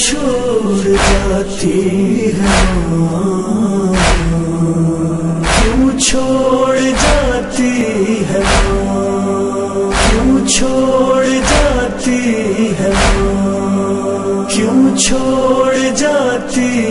छोड़ जाती है माँ, क्यों छोड़ जाती है माँ, क्यों छोड़ जाती है माँ, क्यों छोड़ जाती है।